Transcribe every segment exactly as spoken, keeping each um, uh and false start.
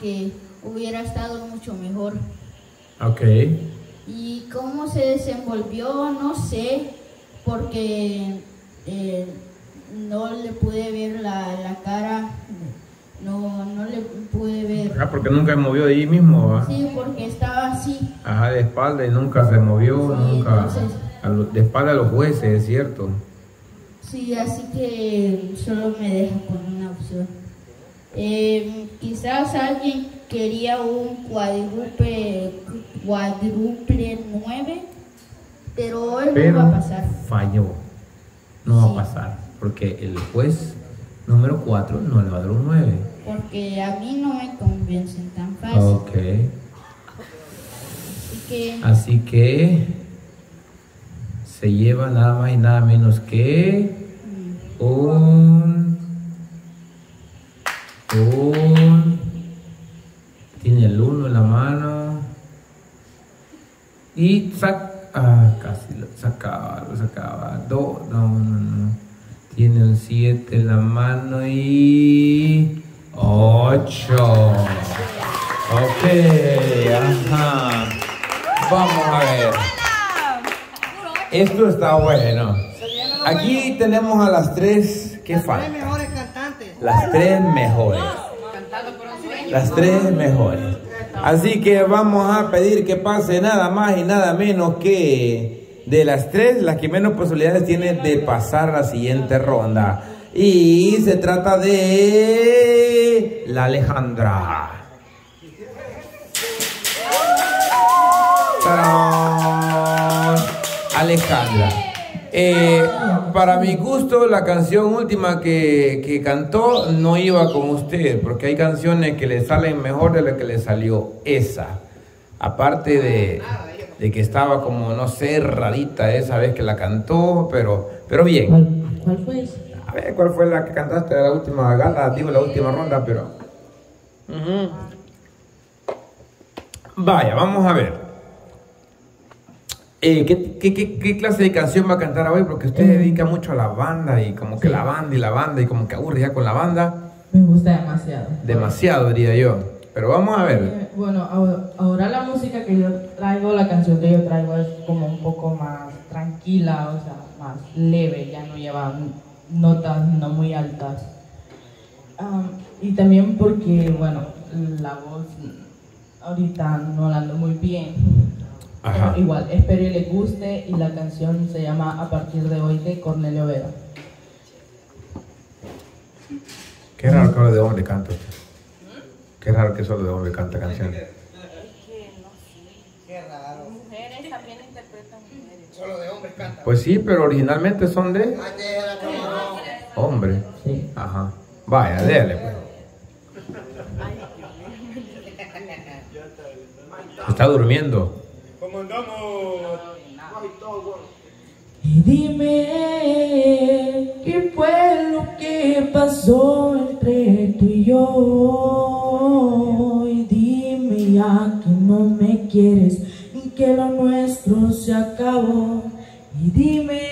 que hubiera estado mucho mejor. Ok. Y cómo se desenvolvió, no sé, porque eh, no le pude ver la, la cara, no, no le pude ver. Ah, porque nunca se movió de ahí mismo, ¿eh? Sí, porque estaba así. Ajá, de espalda y nunca se movió, sí, nunca. Entonces, a lo, de espalda a los jueces, es cierto. Sí, así que solo me deja con una opción. Eh, quizás alguien quería un cuádruple cuádruple nueve, pero hoy pero no va a pasar. Falló, no sí. va a pasar, porque el juez número cuatro no le va a dar un nueve. Porque a mí no me convencen tan fácil. Ok. Así que... Así que... se lleva nada más y nada menos que un, un, tiene el uno en la mano y saca, ah, casi lo sacaba, lo sacaba, dos, no, no, no, tiene un siete en la mano y ocho, ok, ajá, vamos a ver. Esto está bueno. Aquí tenemos a las tres que faltan. Las tres mejores cantantes. Las tres mejores. Las tres mejores. Así que vamos a pedir que pase nada más y nada menos que de las tres, las que menos posibilidades tiene de pasar la siguiente ronda. Y se trata de la Alejandra. ¡Tarán! Alejandra, eh, para mi gusto la canción última que, que cantó no iba con usted, porque hay canciones que le salen mejor de la que le salió esa, aparte de, de que estaba como, no sé, rarita esa vez que la cantó, pero, pero bien. ¿Cuál fue esa? A ver, ¿cuál fue la que cantaste de la última gala? Digo, la última ronda, pero... Uh-huh. Vaya, vamos a ver. Eh, ¿qué, qué, qué, ¿Qué clase de canción va a cantar hoy? Porque usted eh, dedica mucho a la banda y como que sí. la banda y la banda y como que aburre ya con la banda. Me gusta demasiado. Demasiado, diría yo. Pero vamos a ver. Eh, bueno, ahora, ahora la música que yo traigo, la canción que yo traigo es como un poco más tranquila, o sea, más leve, ya no lleva notas no muy altas. Um, y también porque, bueno, la voz ahorita no la ando muy bien. Ajá. Igual, espero y le guste. Y la canción se llama A Partir de Hoy de Cornelio Vega. Qué raro que solo de hombre canta. Qué raro que solo de hombre canta canción. Es que no sé. Qué raro. Mujeres también interpretan mujeres. Solo de hombres canta. Pues sí, pero originalmente son de hombre. Sí. Ajá. Vaya, déjale pues. Está durmiendo. Y dime qué fue lo que pasó entre tú y yo. Y dime ya que no me quieres y que lo nuestro se acabó. Y dime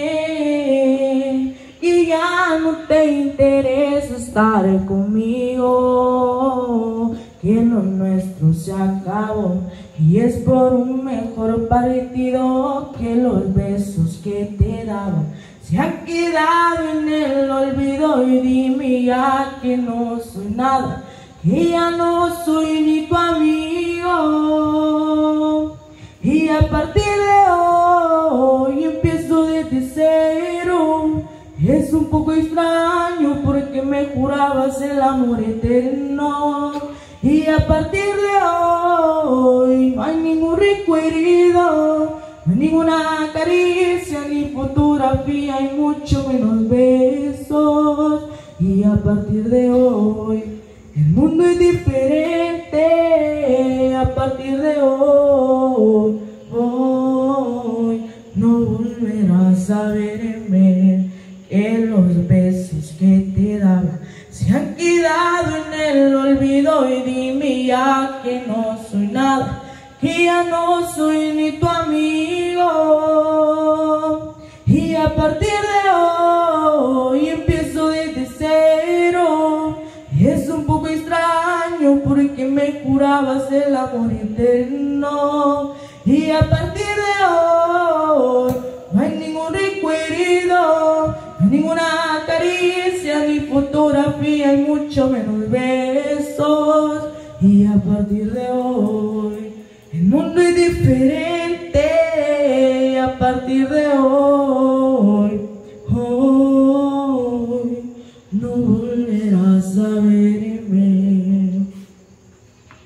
que ya no te interesa estar conmigo, que lo nuestro se acabó. Y es por un mejor partido que los besos que te daban se han quedado en el olvido. Y dime ya que no soy nada, que ya no soy ni tu amigo. Y a partir de hoy empiezo desde cero. Es un poco extraño porque me jurabas el amor eterno. Y a partir de hoy no hay ningún recuerdo, no hay ninguna caricia ni fotografía y mucho menos besos. Y a partir de hoy el mundo es diferente. A partir de hoy, hoy no volverás a verme, que los besos que te daba se han quedado en el olvido. Y dime ya que no soy nada, que ya no soy ni tu amigo. Y a partir de hoy empiezo desde cero. Es un poco extraño porque porque me curabas el amor eterno. Y a partir de hoy no hay ningún recuerdo, no hay ninguna caricia ni fotografía, y mucho menos besos. Y a partir de hoy el mundo es diferente. Y a partir de hoy, hoy no volverás a verme.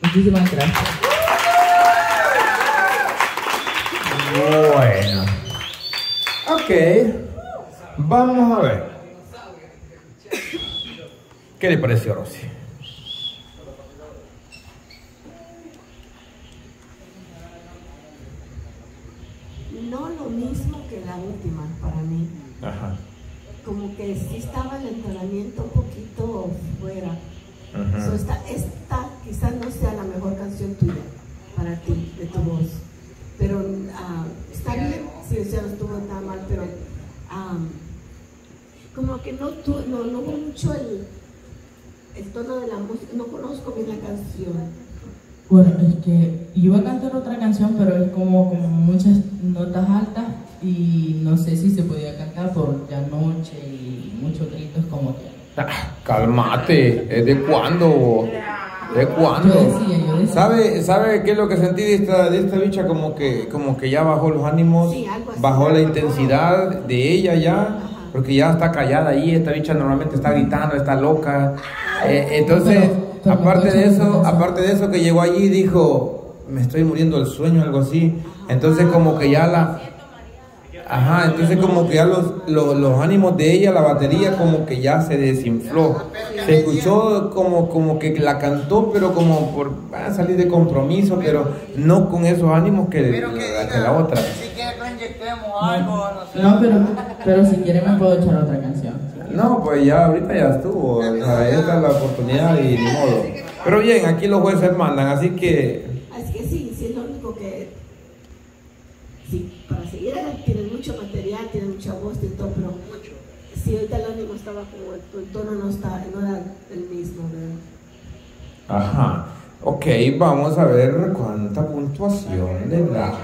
Muchísimas gracias. Bueno, ok, vamos a ver. ¿Qué le pareció, Rosy? No lo mismo que la última para mí. Ajá. Como que sí estaba el entrenamiento un poquito fuera. Ajá. So esta, esta quizás no sea la mejor canción tuya, para ti, de tu voz. Pero uh, está bien, si sí, o sea, no estuvo tan mal, pero um, como que no hubo no, no mucho el, el tono de la música, no conozco bien la canción. Bueno, es que yo iba a cantar otra canción, pero es como, como muchas notas altas y no sé si se podía cantar por la noche y muchos gritos como que... Ah, ¡cálmate! ¿De cuándo? ¿De cuándo? Yo decía, yo decía. ¿Sabe, ¿Sabe qué es lo que sentí de esta, de esta bicha? Como que, como que ya bajó los ánimos, sí, bajó la intensidad de ella ya, porque ya está callada ahí, esta bicha normalmente está gritando, está loca, eh, entonces... Pero, aparte de eso, aparte de eso que llegó allí y dijo, me estoy muriendo del sueño, algo así. Entonces como que ya la... Ajá, entonces como que ya los, los, los ánimos de ella, la batería como que ya se desinfló. Se escuchó como, como que la cantó, pero como por ah, salir de compromiso, pero no con esos ánimos que, que, la, que la otra. Si quieres no inyectemos algo, no sé. No, pero, pero si quieres me puedo echar otra canción. No, pues ya ahorita ya estuvo, o sea, esta es la oportunidad y ni modo. Pero bien, aquí los jueces mandan, así que... Así que sí, sí es lo único que... Sí, para seguir tienen mucho material, tienen mucha voz, tienen todo, pero mucho. Sí, ahorita el ánimo estaba como, el, el tono no, está, no era el mismo, ¿verdad? Ajá, ok, vamos a ver cuánta puntuación le da.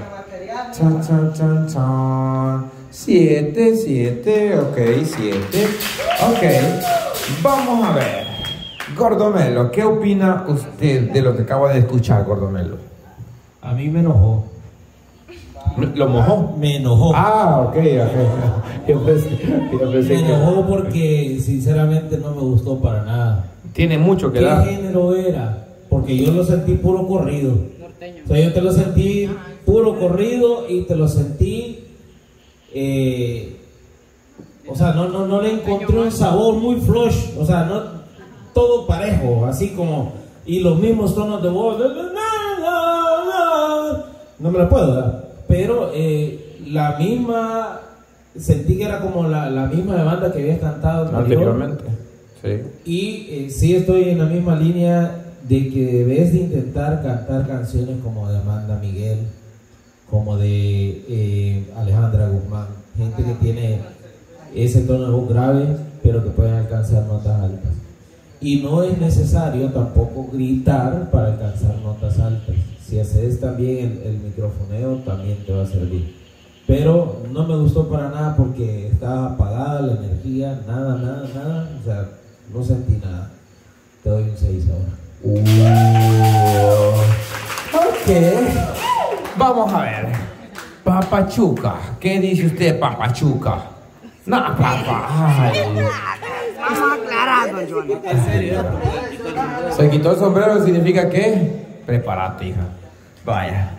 Chan, chan, chan, chan. Siete, siete, ok, siete. Ok, vamos a ver. Gordomelo, ¿qué opina usted de lo que acaba de escuchar, Gordomelo? A mí me enojó. ¿Lo mojó? Me enojó. Ah, ok, ok. Yo pensé, yo pensé me enojó que... porque sinceramente no me gustó para nada. Tiene mucho que dar. ¿Qué género era? Porque yo lo sentí puro corrido. Norteño. O sea, yo te lo sentí puro corrido y te lo sentí... Eh, o sea, no, no, no le encontré un sabor muy flush, o sea, no todo parejo, así como y los mismos tonos de voz. No me la puedo dar, pero eh, la misma sentí que era como la, la misma banda que había cantado anteriormente. Sí. Y eh, sí estoy en la misma línea de que debes de intentar cantar canciones como de Amanda Miguel, como de eh, Alejandra Guzmán, gente que tiene ese tono de voz grave, pero que pueden alcanzar notas altas. Y no es necesario tampoco gritar para alcanzar notas altas. Si haces también el, el microfoneo, también te va a servir. Pero no me gustó para nada porque estaba apagada la energía, nada, nada, nada. O sea, no sentí nada. Te doy un seis ahora. Wow. Ok. Vamos a ver, Papachuca, ¿qué dice usted, Papachuca? No, papá. Vamos aclarando, Johnny. En serio. Se quitó el sombrero, ¿significa qué? Prepárate, hija. Vaya.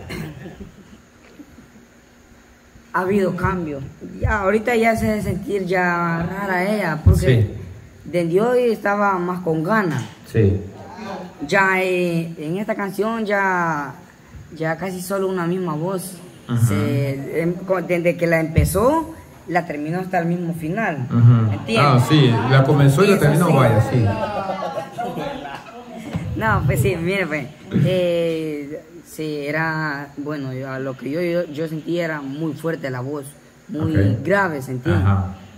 Ha habido cambio. Ya, ahorita ya se hace sentir ya rara ella, porque sí, desde hoy estaba más con ganas. Sí. Ya eh, en esta canción ya... ya casi solo una misma voz. Se, em, desde que la empezó, la terminó hasta el mismo final. Ajá. ¿Entiendes? Ah, sí, la comenzó y la terminó, sí. Vaya, sí. No, pues sí, mire, pues. Eh, sí, era, bueno, yo, lo que yo, yo, yo sentí era muy fuerte la voz, muy okay, grave, ¿se entiende?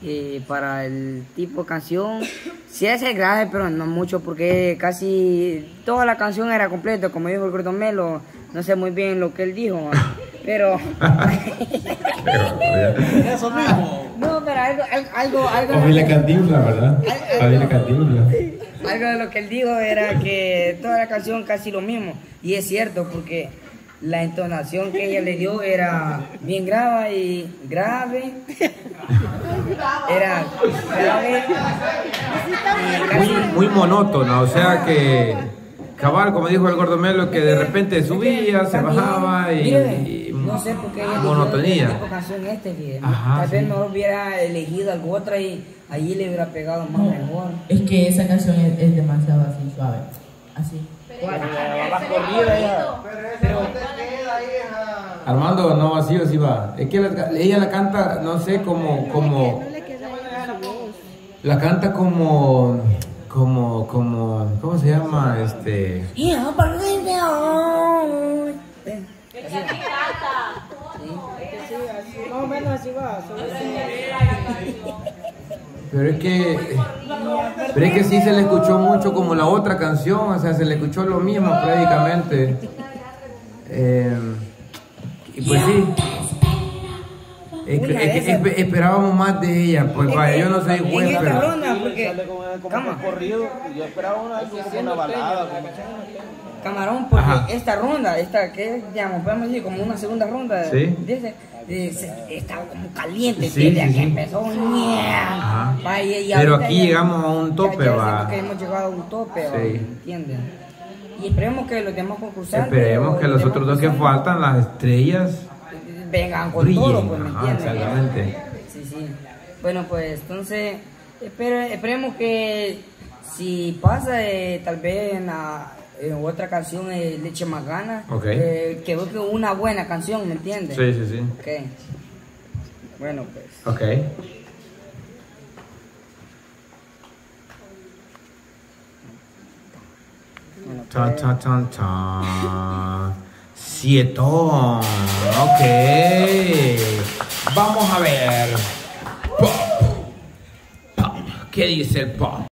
eh, para el tipo de canción. Sí es el grave, pero no mucho, porque casi toda la canción era completa, como dijo el Gordomelo, no sé muy bien lo que él dijo, pero... Eso mismo. No, pero algo... algo, algo o la Cantinfla, ¿verdad? Algo, la Cantinfla. Algo de lo que él dijo era que toda la canción casi lo mismo, y es cierto, porque la entonación que ella le dio era bien grave y grave. Era grave. Muy, muy monótona, o sea que cabal, como dijo el Gordomelo, que de repente subía, se bajaba y, y no sé por qué ella monotonía. Tipo de canción este, que Ajá, tal vez sí. mejor hubiera elegido algo otra y allí le hubiera pegado más no. mejor. Es que esa canción es, es demasiado así suave, así. Pero, pero Armando no vacío sí va. Es que la, ella la canta, no sé, como, como la canta como, como, como, ¿cómo se llama? Este. Pero es que, pero es que sí se le escuchó mucho como la otra canción, o sea, se le escuchó lo mismo prácticamente. Eh, y pues sí, es, es, es, esperábamos más de ella, pues vaya, yo no soy güey, pero... Cabrona, porque... Como corrido, yo esperaba una, como una balada, como... Camarón, porque Ajá. esta ronda, esta que digamos, podemos decir como una segunda ronda, ¿sí? Dice, dice, estaba como caliente, sí, desde sí, que sí. empezó, yeah. Vaya, y pero aquí ya, llegamos a un tope, ya, ya va. Que hemos llegado a un tope, sí. ¿Entiendes? Y esperemos que los demás concursantes... Esperemos que los otros dos que faltan, las estrellas... Vengan con brillen. Todo, pues, ¿me entiendes? Ajá, exactamente. Sí, sí. Bueno, pues, entonces, espere, esperemos que si pasa, eh, tal vez en la... Eh, otra canción es eh, Leche Más Gana, okay. eh, que es una buena canción, ¿me entiendes? Sí, sí, sí. Okay. Bueno, pues. Ok. Bueno, tan, tan, tan, tan. Sietón. Ok. Vamos a ver. Pop. Pop. ¿Qué dice el pop?